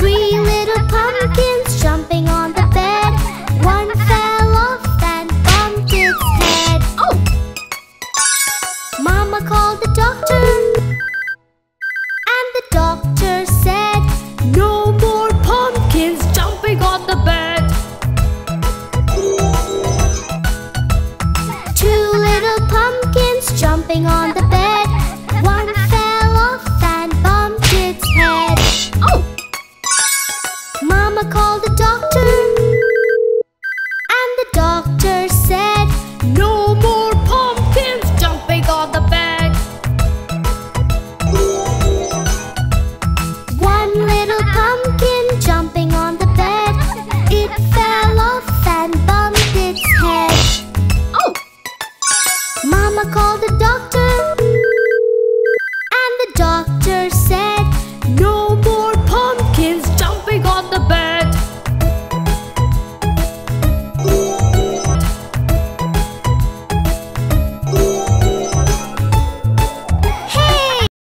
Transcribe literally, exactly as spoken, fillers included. tree.